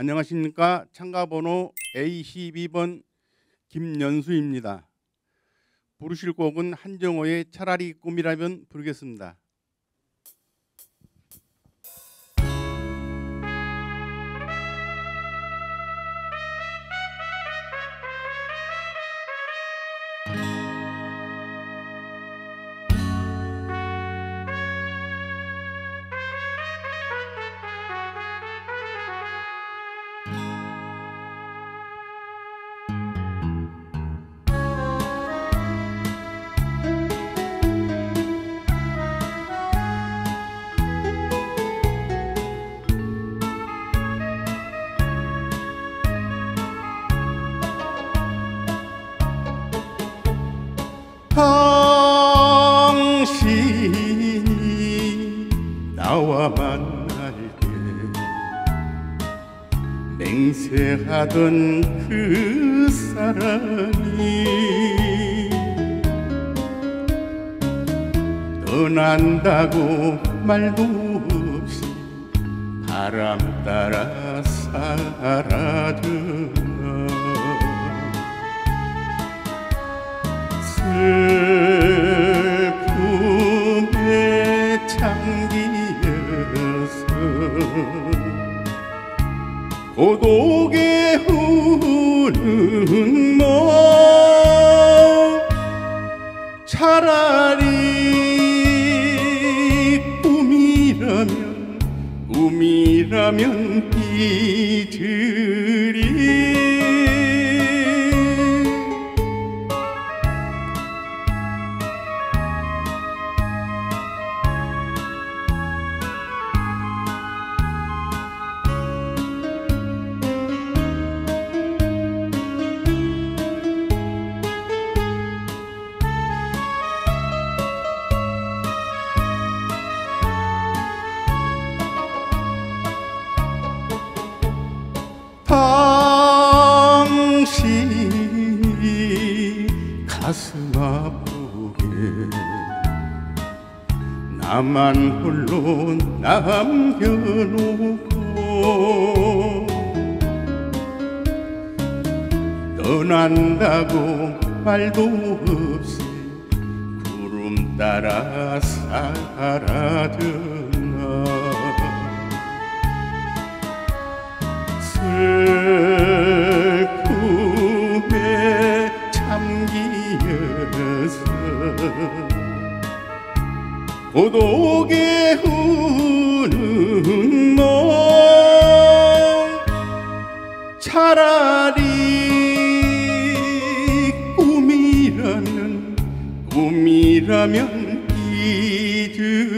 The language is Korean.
안녕하십니까. 참가번호 A12번 김연수입니다. 부르실 곡은 한정호의 차라리 꿈이라면 부르겠습니다. 당신이 나와 만날 때 맹세하던 그 사랑이 떠난다고 말도 없이 바람 따라 사라져 고독에 우는 너 차라리 꿈이라면 잊으리. 당신이 가슴 아프게 나만 홀로 남겨놓고 떠난다고 말도 없이 구름 따라 사라졌나. 고독에 우는 너 차라리 꿈이라면 잊으리.